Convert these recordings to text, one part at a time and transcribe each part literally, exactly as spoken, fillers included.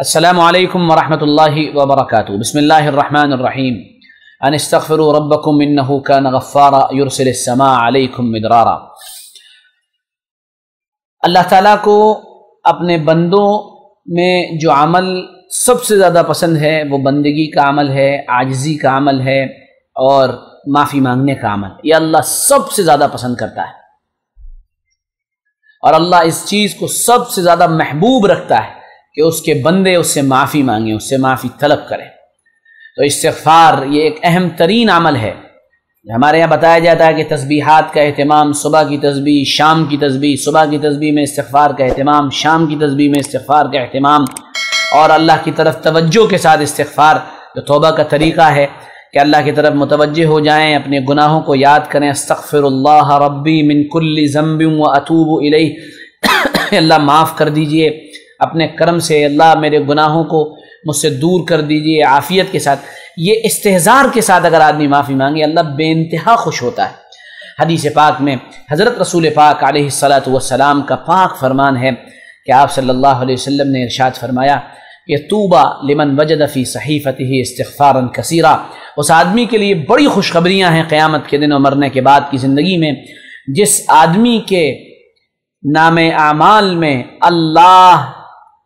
अस्सलामु अलैकुम वरहमतुल्लाहि वबरकातुहू। बिस्मिल्लाहिर्रहमानिर्रहीम। अनिस्तगफिरू रब्बकुम इन्नहू कान गफ्फारा युरसिलिस समा अलैकुम मिदरारा। अल्लाह ताला को अपने बंदों में जो अमल सबसे ज़्यादा पसंद है वो बंदगी का अमल है, आजिज़ी का अमल है और माफ़ी मांगने का अमल। ये अल्लाह सबसे ज़्यादा पसंद करता है और अल्लाह इस चीज़ को सबसे ज़्यादा महबूब रखता है कि उसके बंदे उससे माफ़ी मांगे, उससे माफ़ी तलब करें। तो इस्तिग़फ़ार ये एक अहम तरीन अमल है। हमारे यहाँ बताया जाता है कि तस्बीहात का अहतमाम, सुबह की तस्बीह, शाम की तस्बीह, सुबह की तस्बीह में इस्तिग़फ़ार का अहतमाम, शाम की तस्बीह में इस्तिग़फ़ार का अहतमाम और अल्लाह की तरफ तवज्जो के साथ इस्तिग़फ़ार। जो तौबा का तरीक़ा है कि अल्लाह की तरफ मुतवज्जे हो जाएं, अपने गुनाहों को याद करें। अस्तग़फ़िरुल्लाह रब्बी मिन कुल्लि ज़म्बिन व अतूबु इलैह। अल्लाह माफ़ कर दीजिए, अपने करम से अल्लाह मेरे गुनाहों को मुझसे दूर कर दीजिए आफ़ियत के साथ। ये इस्तेहज़ार के साथ अगर आदमी माफ़ी मांगे अल्लाह बेइंतहा खुश होता है। हदीस पाक में हज़रत रसूल पाक अलैहिस्सलातु वस्सलाम का पाक फरमान है कि आप सल्लल्लाहु अलैहि वसल्लम ने इरशाद फरमाया कि तूबा लिमन वजद फ़ी सहीफ़तिही इस्तिग़फ़ारन कसीरा। उस आदमी के लिए बड़ी खुशखबरियाँ हैं क़यामत के दिन और मरने के बाद की ज़िंदगी में, जिस आदमी के नाम आमाल में अल्लाह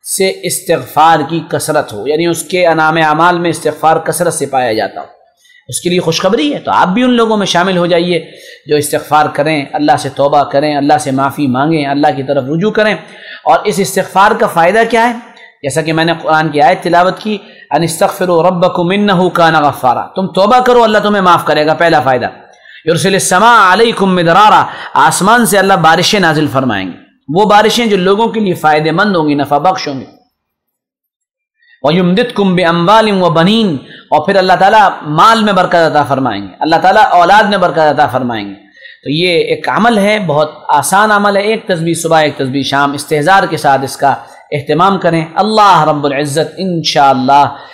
से इस्तिग़फ़ार की कसरत हो, यानी उसके नाम आमाल में इस्तिग़फ़ार कसरत से पाया जाता हो। उसके लिए खुशखबरी है। तो आप भी उन लोगों में शामिल हो जाइए जो इस्तिग़फ़ार करें, अल्लाह से तौबा करें, अल्लाह से माफ़ी मांगें, अल्लाह की तरफ रुजू करें। और इस इस्तिग़फ़ार का फ़ायदा क्या है, जैसा कि मैंने कुरान की आयत तिलावत की, अनिस्तग़फ़िरू रब्बकुम इन्नहू कान गफ़्फ़ारा। तुम तौबा करो, अल्लाह तुम्हें माफ़ करेगा। पहला फ़ायदा युरसिलिस समा अलैकुम मिदरारा। आसमान से अल्लाह बारिशें नाजिल फरमाएंगे, वो बारिशें जो लोगों के लिए फ़ायदेमंद होंगी, नफ़ा बख्श होंगी। व युमदिदकुम बिअमवालिन व बनीन। और फिर अल्लाह ताला माल में बरकत अता फरमाएंगे, अल्लाह ताला औलाद में बरकत अता फरमाएंगे। तो ये एक अमल है, बहुत आसान अमल है। एक तस्बीह सुबह, एक तस्बीह शाम, इस्तेहज़ार के साथ इसका एहतमाम करें। अल्लाह रब्बुल इज़्ज़त इंशाअल्लाह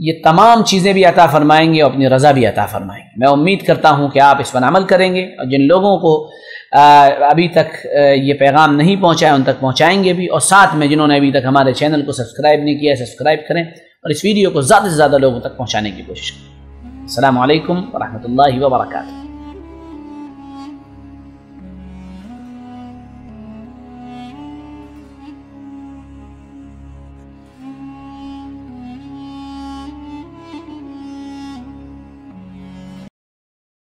ये तमाम चीज़ें भी अता फ़रमाएंगे और अपनी रज़ा भी अता फ़रमाएंगे। मैं उम्मीद करता हूँ कि आप इस पर अमल करेंगे और जिन लोगों को अभी तक ये पैगाम नहीं पहुँचा है उन तक पहुँचाएँगे भी। और साथ में जिन्होंने अभी तक हमारे चैनल को सब्सक्राइब नहीं किया है सब्सक्राइब करें और इस वीडियो को ज़्यादा से ज़्यादा लोगों तक पहुँचाने की कोशिश करें। अस्सलामु अलैकुम वरहमतुल्लाहि वबरकातुहू।